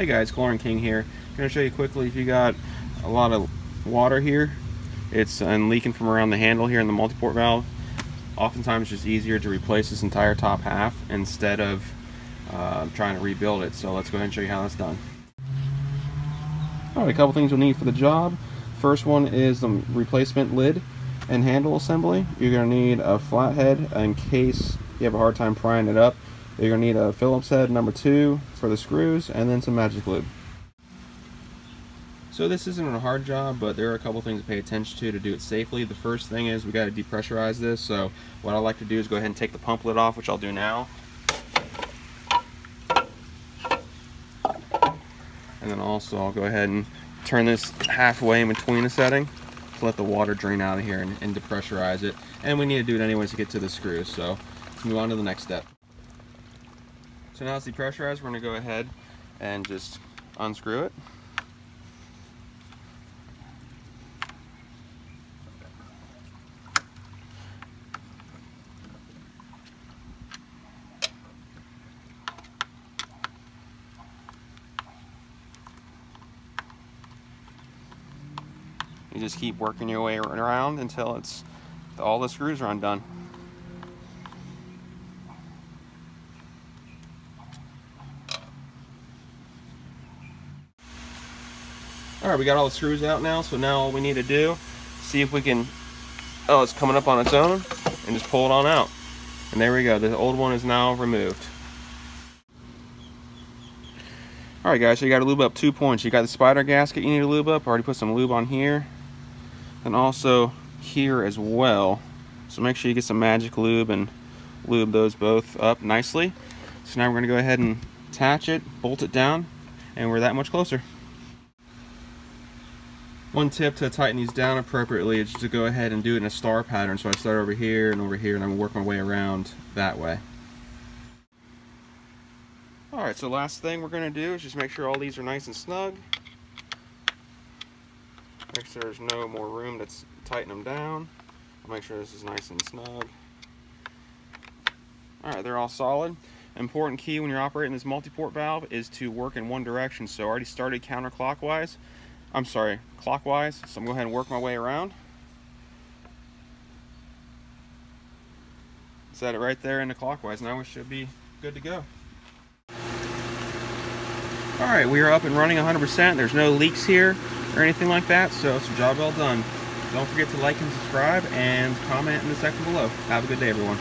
Hey guys, Chlorine King here. I'm going to show you quickly if you got a lot of water here, it's leaking from around the handle here in the multiport valve. Oftentimes it's just easier to replace this entire top half instead of trying to rebuild it. So let's go ahead and show you how that's done. Alright, a couple things you'll need for the job. First one is the replacement lid and handle assembly. You're going to need a flathead in case you have a hard time prying it up. You're going to need a Phillips head #2 for the screws, and then some magic lube. So this isn't a hard job, but there are a couple things to pay attention to do it safely. The first thing is we got to depressurize this. So what I like to do is go ahead and take the pump lid off, which I'll do now. And then also I'll go ahead and turn this halfway in between a setting to let the water drain out of here and depressurize it. And we need to do it anyways to get to the screws. So let's move on to the next step. So now it's depressurized, we're going to go ahead and just unscrew it. You just keep working your way around until it's all the screws are undone. Alright, we got all the screws out now, so now all we need to do, see if we can, oh, it's coming up on its own, and just pull it on out. And there we go, the old one is now removed. Alright guys, so you got to lube up 2 points. You got the spider gasket you need to lube up. I already put some lube on here, and also here as well. So make sure you get some magic lube and lube those both up nicely. So now we're going to go ahead and attach it, bolt it down, and we're that much closer. One tip to tighten these down appropriately is to go ahead and do it in a star pattern. So I start over here, and I'm gonna work my way around that way. All right, so last thing we're gonna do is just make sure all these are nice and snug. Make sure there's no more room to tighten them down. I'll make sure this is nice and snug. All right, they're all solid. Important key when you're operating this multiport valve is to work in one direction. So I already started counterclockwise. I'm sorry, clockwise, so I'm going to go ahead and work my way around. Set it right there into clockwise. Now we should be good to go. Alright, we are up and running 100%. There's no leaks here or anything like that, so it's a job well done. Don't forget to like and subscribe and comment in the section below. Have a good day, everyone.